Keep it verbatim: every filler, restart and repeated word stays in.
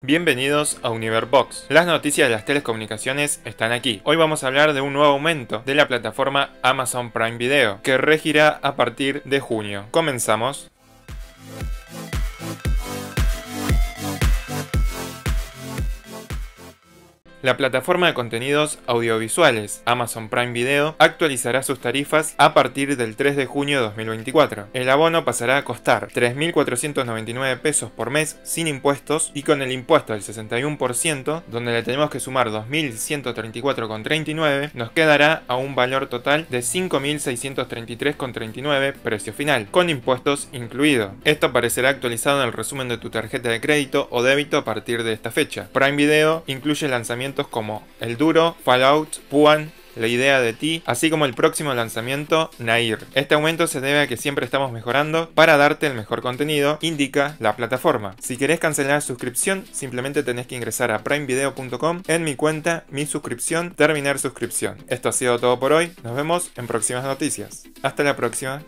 Bienvenidos a Univerbox. Las noticias de las telecomunicaciones están aquí. Hoy vamos a hablar de un nuevo aumento de la plataforma Amazon Prime Video, que regirá a partir de junio. Comenzamos. La plataforma de contenidos audiovisuales Amazon Prime Video actualizará sus tarifas a partir del tres de junio de dos mil veinticuatro. El abono pasará a costar tres mil cuatrocientos noventa y nueve pesos por mes sin impuestos, y con el impuesto del sesenta y uno por ciento, donde le tenemos que sumar dos mil ciento treinta y cuatro con treinta y nueve, nos quedará a un valor total de cinco mil seiscientos treinta y tres con treinta y nueve precio final, con impuestos incluido. Esto aparecerá actualizado en el resumen de tu tarjeta de crédito o débito a partir de esta fecha. Prime Video incluye lanzamientos como El Duro, Fallout, Puan, La Idea de Ti, así como el próximo lanzamiento Nair. Este aumento se debe a que siempre estamos mejorando para darte el mejor contenido, indica la plataforma. Si querés cancelar la suscripción, simplemente tenés que ingresar a prime video punto com, en mi cuenta, mi suscripción, terminar suscripción. Esto ha sido todo por hoy, nos vemos en próximas noticias. Hasta la próxima.